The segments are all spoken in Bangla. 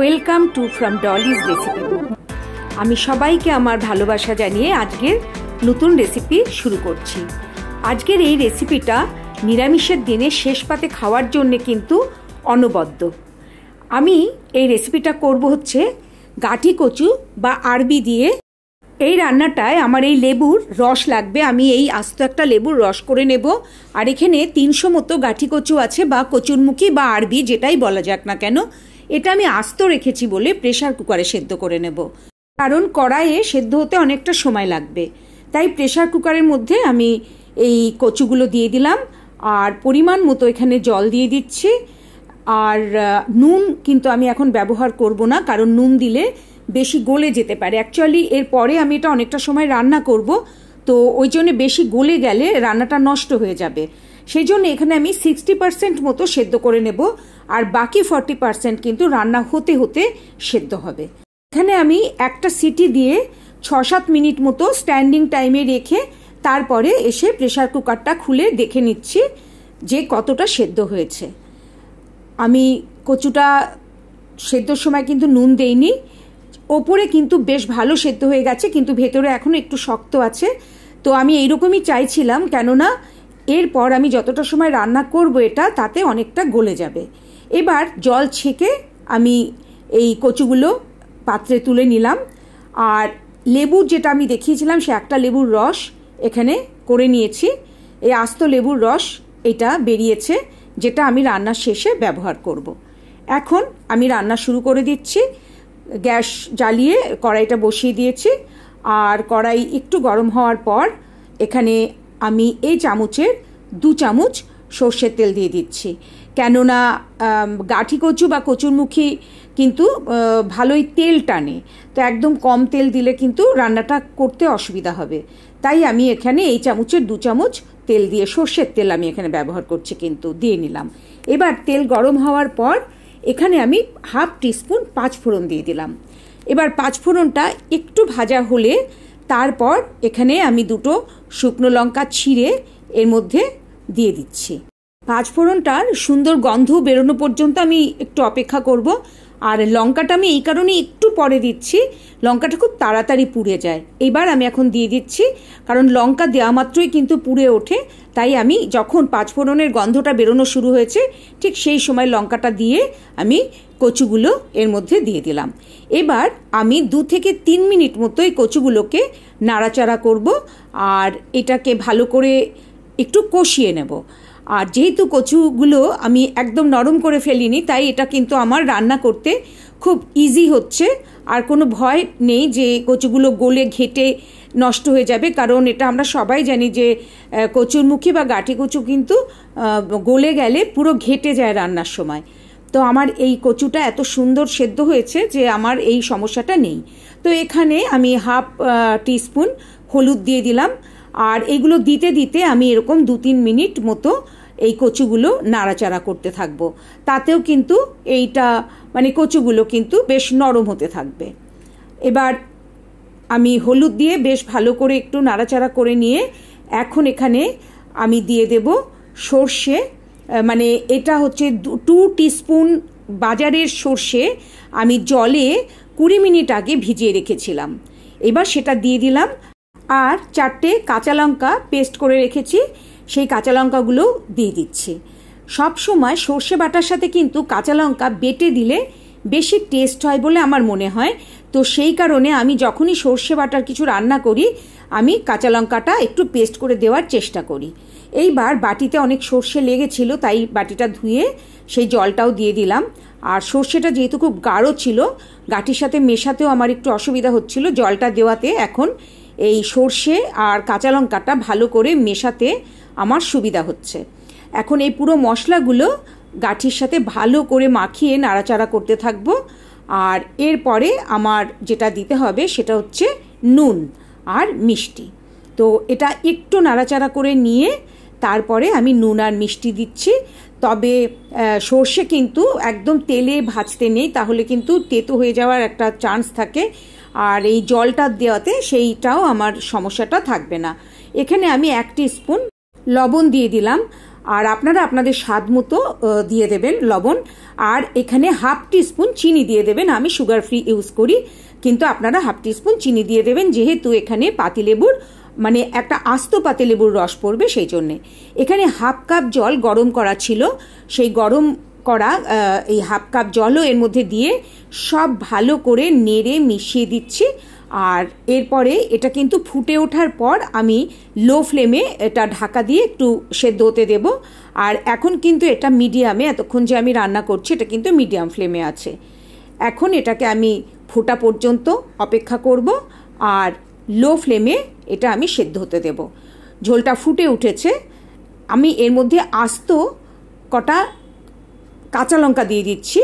Welcome to from Dolly's recipe book. আমি সবাইকে আমার ভালোবাসা জানিয়ে আজকের নতুন রেসিপি শুরু করছি। আজকের এই রেসিপিটা নিরামিষের দিনে শেষ পাতে খাওয়ার জন্যে কিন্তু অনবদ্য। আমি এই রেসিপিটা করব হচ্ছে গাঁঠি কচু বা আরবি দিয়ে। এই রান্নাটায় আমার এই লেবুর রস লাগবে। আমি এই আস্ত একটা লেবুর রস করে নেব। আর এখানে 300 মতো গাঁঠি কচু আছে বা কচুরমুখী বা আরবি, যেটাই বলা যাক না কেন। এটা আমি আস্ত রেখেছি বলে প্রেশার কুকারে সেদ্ধ করে নেব, কারণ কড়াইয়ে সেদ্ধ হতে অনেকটা সময় লাগবে। তাই প্রেশার কুকারের মধ্যে আমি এই কচুগুলো দিয়ে দিলাম আর পরিমাণ মতো এখানে জল দিয়ে দিচ্ছি। আর নুন কিন্তু আমি এখন ব্যবহার করব না, কারণ নুন দিলে বেশি গলে যেতে পারে। অ্যাকচুয়ালি এর পরে আমি এটা অনেকটা সময় রান্না করব, তো ওই জন্য বেশি গলে গেলে রান্নাটা নষ্ট হয়ে যাবে। সেই জন্য এখানে আমি 60% মতো সেদ্ধ করে নেব আর বাকি 40% কিন্তু রান্না হতে হতে সেদ্ধ হবে। এখানে আমি একটা সিটি দিয়ে 6-7 মিনিট মতো স্ট্যান্ডিং টাইমে রেখে তারপরে এসে প্রেশার কুকারটা খুলে দেখে নিচ্ছি যে কতটা সেদ্ধ হয়েছে। আমি কচুটা সেদ্ধর সময় কিন্তু নুন দেইনি। ওপরে কিন্তু বেশ ভালো সেদ্ধ হয়ে গেছে, কিন্তু ভেতরে এখনও একটু শক্ত আছে। তো আমি এইরকমই চাইছিলাম, কেননা এরপর আমি যতটা সময় রান্না করব এটা তাতে অনেকটা গলে যাবে। এবার জল ছেঁকে আমি এই কচুগুলো পাত্রে তুলে নিলাম। আর লেবুর যেটা আমি দেখিয়েছিলাম সে একটা লেবুর রস এখানে করে নিয়েছি। এই আস্ত লেবুর রস এটা বেরিয়েছে, যেটা আমি রান্নার শেষে ব্যবহার করব। এখন আমি রান্না শুরু করে দিচ্ছি। গ্যাস জ্বালিয়ে কড়াইটা বসিয়ে দিয়েছি। আর কড়াই একটু গরম হওয়ার পর এখানে আমি এই চামচের 2 চামচ সর্ষের তেল দিয়ে দিচ্ছি, কেননা গাঁঠি কচু বা কচুরমুখী কিন্তু ভালোই তেল টানে। তো একদম কম তেল দিলে কিন্তু রান্নাটা করতে অসুবিধা হবে। তাই আমি এখানে এই চামচের 2 চামচ তেল দিয়ে, সর্ষের তেল আমি এখানে ব্যবহার করছি, কিন্তু দিয়ে নিলাম। এবার তেল গরম হওয়ার পর এখানে আমি হাফ টিস্পুন 5 ফোড়ন দিয়ে দিলাম। এবার 5 ফোড়নটা একটু ভাজা হলে তারপর এখানে আমি 2 শুকনো লঙ্কা ছিঁড়ে এর মধ্যে দিয়ে দিচ্ছি। 5 ফোড়নটার সুন্দর গন্ধ বেরোনো পর্যন্ত আমি একটু অপেক্ষা করব। আর লঙ্কাটা আমি এই কারণে একটু পরে দিচ্ছি, লঙ্কাটা খুব তাড়াতাড়ি পুড়ে যায়। এবার আমি এখন দিয়ে দিচ্ছি, কারণ লঙ্কা দেওয়া মাত্রই কিন্তু পুড়ে ওঠে। তাই আমি যখন 5 ফোড়নের গন্ধটা বেরোনো শুরু হয়েছে ঠিক সেই সময় লঙ্কাটা দিয়ে আমি কচুগুলো এর মধ্যে দিয়ে দিলাম। এবার আমি 2 থেকে 3 মিনিট মতো এই কচুগুলোকে নাড়াচাড়া করব আর এটাকে ভালো করে একটু কষিয়ে নেব। আর যেহেতু কচুগুলো আমি একদম নরম করে ফেলিনি, তাই এটা কিন্তু আমার রান্না করতে খুব ইজি হচ্ছে। আর কোনো ভয় নেই যে কচুগুলো গলে ঘেটে নষ্ট হয়ে যাবে, কারণ এটা আমরা সবাই জানি যে কচুরমুখী বা গাঁঠি কচু কিন্তু গলে গেলে পুরো ঘেটে যায় রান্নার সময়। তো আমার এই কচুটা এত সুন্দর সেদ্ধ হয়েছে যে আমার এই সমস্যাটা নেই। তো এখানে আমি হাফ টিস্পুন হলুদ দিয়ে দিলাম। আর এগুলো দিতে দিতে আমি এরকম 2-3 মিনিট মতো এই কচুগুলো নাড়াচাড়া করতে থাকব। তাতেও কিন্তু এইটা মানে কচুগুলো কিন্তু বেশ নরম হতে থাকবে। এবার আমি হলুদ দিয়ে বেশ ভালো করে একটু নাড়াচাড়া করে নিয়ে এখন এখানে আমি দিয়ে দেব সর্ষে। মানে এটা হচ্ছে 2 টিস্পুন বাজারের সর্ষে আমি জলে 20 মিনিট আগে ভিজিয়ে রেখেছিলাম। এবার সেটা দিয়ে দিলাম। আর 4টে কাঁচা লঙ্কা পেস্ট করে রেখেছি, সেই কাঁচা লঙ্কাগুলো দিয়ে দিচ্ছি। সবসময় সর্ষে বাটার সাথে কিন্তু কাঁচা লঙ্কা বেটে দিলে বেশি টেস্ট হয় বলে আমার মনে হয়। তো সেই কারণে আমি যখনই সর্ষে বাটার কিছু রান্না করি আমি কাঁচা লঙ্কাটা একটু পেস্ট করে দেওয়ার চেষ্টা করি। এইবার বাটিতে অনেক সর্ষে লেগেছিল, তাই বাটিটা ধুয়ে সেই জলটাও দিয়ে দিলাম। আর সর্ষেটা যেহেতু খুব গাঢ় ছিল, গাঁঠির সাথে মেশাতেও আমার একটু অসুবিধা হচ্ছিল। জলটা দেওয়াতে এখন এই সর্ষে আর কাঁচা লঙ্কাটা ভালো করে মেশাতে আমার সুবিধা হচ্ছে। এখন এই পুরো মশলাগুলো গাঁঠির সাথে ভালো করে মাখিয়ে নাড়াচাড়া করতে থাকবো। আর এরপরে আমার যেটা দিতে হবে সেটা হচ্ছে নুন আর মিষ্টি। তো এটা একটু নাড়াচাড়া করে নিয়ে তারপরে আমি নুন আর মিষ্টি দিচ্ছি। তবে সর্ষে কিন্তু একদম তেলে ভাজতে নেই, তাহলে কিন্তু তেতো হয়ে যাওয়ার একটা চান্স থাকে। আর এই জলটা দেওয়াতে সেইটাও আমার সমস্যাটা থাকবে না। এখানে আমি 1 টিস্পুন লবণ দিয়ে দিলাম। আর আপনারা আপনাদের স্বাদ মতো দিয়ে দেবেন লবণ, আর এখানে হাফ টিস্পুন চিনি দিয়ে দেবেন। আমি সুগার ফ্রি ইউজ করি, কিন্তু আপনারা হাফ টিস্পুন চিনি দিয়ে দেবেন, যেহেতু এখানে পাতিলেবুর মানে একটা আস্ত পাতিলেবুর রস পড়বে সেই জন্যে। এখানে হাফ কাপ জল গরম করা ছিল, সেই গরম করা এই হাফ কাপ জলও এর মধ্যে দিয়ে সব ভালো করে নেড়ে মিশিয়ে দিচ্ছি। আর এরপরে এটা কিন্তু ফুটে ওঠার পর আমি লো ফ্লেমে এটা ঢাকা দিয়ে একটু সেদ্ধ হতে দেবো। আর এখন কিন্তু এটা মিডিয়ামে, এতক্ষণ যে আমি রান্না করছি এটা কিন্তু মিডিয়াম ফ্লেমে আছে। এখন এটাকে আমি ফোটা পর্যন্ত অপেক্ষা করব, আর লো ফ্লেমে এটা আমি সেদ্ধ হতে দেব। ঝোলটা ফুটে উঠেছে, আমি এর মধ্যে আস্ত কটা কাঁচা লঙ্কা দিয়ে দিচ্ছি,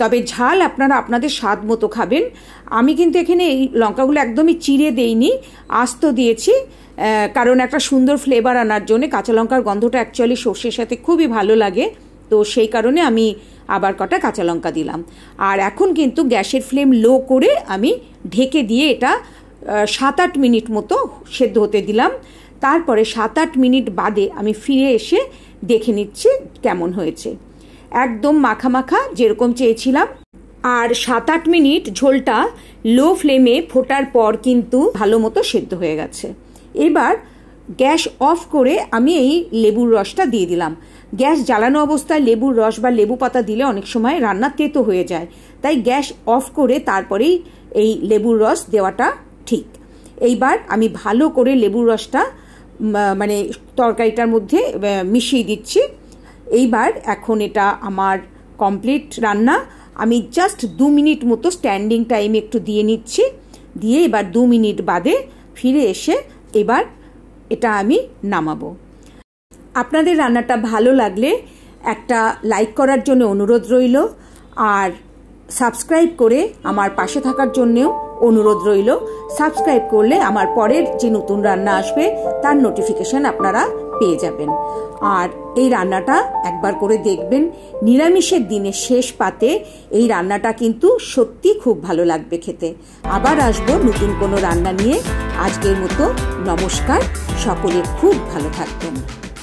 তবে ঝাল আপনারা আপনাদের স্বাদ মতো খাবেন। আমি কিন্তু এখানে এই লঙ্কাগুলো একদমই চিড়ে দেইনি, আস্ত দিয়েছি, কারণ একটা সুন্দর ফ্লেভার আনার জন্য। কাঁচা লঙ্কার গন্ধটা অ্যাকচুয়ালি সর্ষের সাথে খুবই ভালো লাগে, তো সেই কারণে আমি আবার কটা কাঁচা লঙ্কা দিলাম। আর এখন কিন্তু গ্যাসের ফ্লেম লো করে আমি ঢেকে দিয়ে এটা 7-8 মিনিট মতো সেদ্ধ হতে দিলাম। তারপরে 7-8 মিনিট বাদে আমি ফিরে এসে দেখে নিচ্ছি কেমন হয়েছে। একদম মাখা মাখা যেরকম চেয়েছিলাম। আর 7-8 মিনিট ঝোলটা লো ফ্লেমে ফোটার পর কিন্তু ভালো মতো সেদ্ধ হয়ে গেছে। এবার গ্যাস অফ করে আমি এই লেবুর রসটা দিয়ে দিলাম। গ্যাস জ্বালানো অবস্থায় লেবুর রস বা লেবু পাতা দিলে অনেক সময় রান্না তেতো হয়ে যায়, তাই গ্যাস অফ করে তারপরেই এই লেবুর রস দেওয়াটা ঠিক। এইবার আমি ভালো করে লেবুর রসটা মানে তরকারিটার মধ্যে মিশিয়ে দিচ্ছি। এইবার এখন এটা আমার কমপ্লিট রান্না। আমি জাস্ট 2 মিনিট মতো স্ট্যান্ডিং টাইম একটু দিয়ে নিচ্ছি, দিয়ে এবার 2 মিনিট বাদে ফিরে এসে এবার এটা আমি নামাবো। আপনাদের রান্নাটা ভালো লাগলে একটা লাইক করার জন্য অনুরোধ রইল, আর সাবস্ক্রাইব করে আমার পাশে থাকার জন্যেও অনুরোধ রইল। সাবস্ক্রাইব করলে আমার পরের যে নতুন রান্না আসবে তার নোটিফিকেশান আপনারা পেয়ে যাবেন। আর এই রান্নাটা একবার করে দেখবেন। নিরামিষের দিনের শেষ পাতে এই রান্নাটা কিন্তু সত্যি খুব ভালো লাগবে খেতে। আবার আসবো নতুন কোনো রান্না নিয়ে। আজকের মতো নমস্কার, সকলে খুব ভালো থাকবেন।